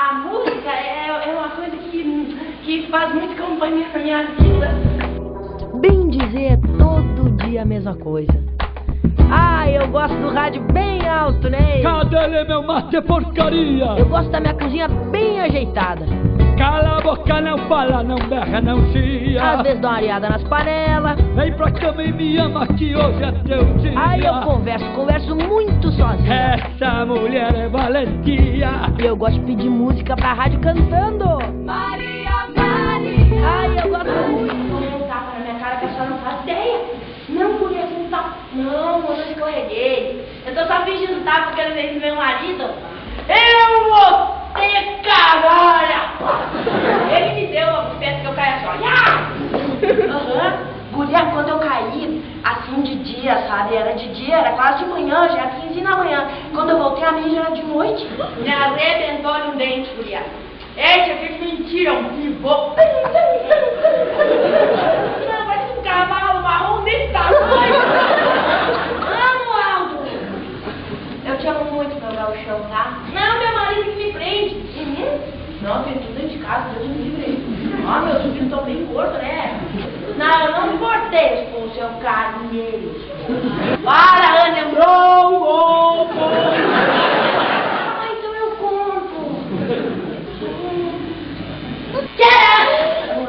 a música é uma coisa que faz muito companhia pra minha vida. Bem dizer, é todo dia a mesma coisa. Ah, eu gosto do rádio bem alto, né? Cadê ele, meu mate, porcaria? Eu gosto da minha cozinha bem ajeitada. Cala a boca, não fala, não berra, não chia. Às vezes dou uma areada nas panelas. Vem pra cama e me ama que hoje é teu dia. Aí eu converso muito sozinho. Essa mulher é valentia. E eu gosto de pedir música pra rádio cantando Maria, Maria. Ai, eu gosto muito. Não tapa na minha cara que a senhora não faz ideia. Não, mulher, não tapa. Não, eu não escorreguei. Eu tô só fingindo tapa porque ele veio do meu marido. Eu vou ter caralho. Ele me deu uma peça que eu caia só. Mulher, quando eu caí, assim de dia, sabe? Era de dia, era quase de manhã, já era 15 da manhã. Quando eu voltei, a minha já era de noite. Me arrebentou um dente, mulher. Eita, que mentira, um pivô. Não, mas um cavalo marrom desse tamanho. Amo, Aldo. Eu te amo muito, meu gauchão, tá? Não, meu marido que me prende. Não, tem tudo dentro de casa, Deus me livre. Ó, meus filhos estão bem gordos, né? Não, eu não me importei com o seu carinheiro. Para, Ana, lembrou. Ai, então eu conto. Que é? O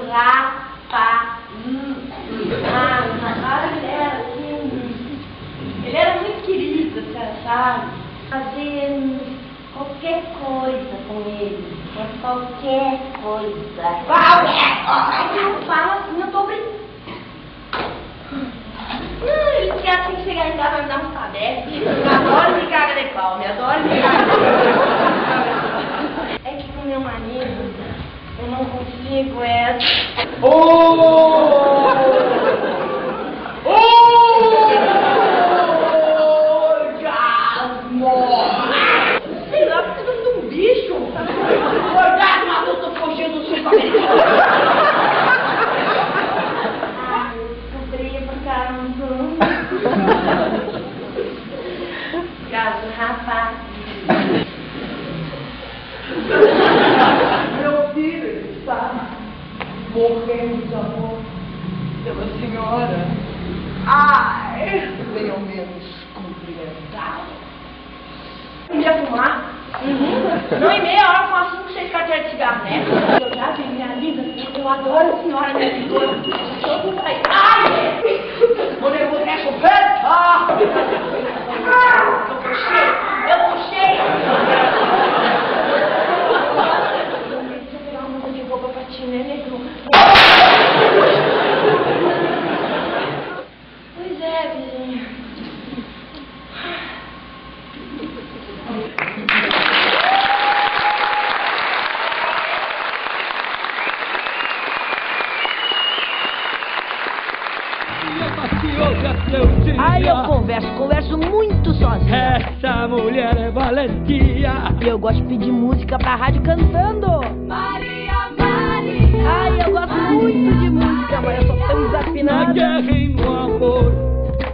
ele era muito querido, sabe? Fazer qualquer coisa com ele. É qualquer coisa. Qualquer coisa. Fala assim, eu tô brincando. Ele quer assim que chegar em casa vai me dar um sabete. Adoro me caga de pau, me adoro me caga de pau. É que com meu marido, eu não consigo essa. Rapaz. Meu filho está morrendo de amor pela senhora. Ai, nem ao menos cumprimentá-lo. Um dia fumar? Não, em meia hora fumar 5, 6 carteiras de cigarro, né? Eu já vi, minha linda, eu adoro a senhora, minha filha. Eu sou do país. Ai! O negócio é chupeta! Eu puxei! Deixa eu pegar uma muda de roupa pra ti, né, negro? Pois é, vizinha. Aí eu converso muito sozinho. Essa mulher é valentia. E eu gosto de pedir música pra rádio cantando Maria, Maria. Ai, eu gosto Maria, muito de música, Maria, mas eu sou tão desafinada. Na guerra e no amor,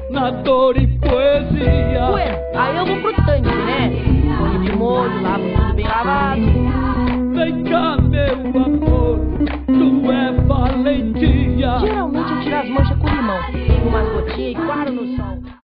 na dor e poesia. Ué, aí eu vou pro tanque, né? Molho de molho, lavo tudo bem lavado. Vem cá, meu amor, tu é valentia. Geralmente eu tiro as manchas com limão, umas gotinhas e guardo no sol.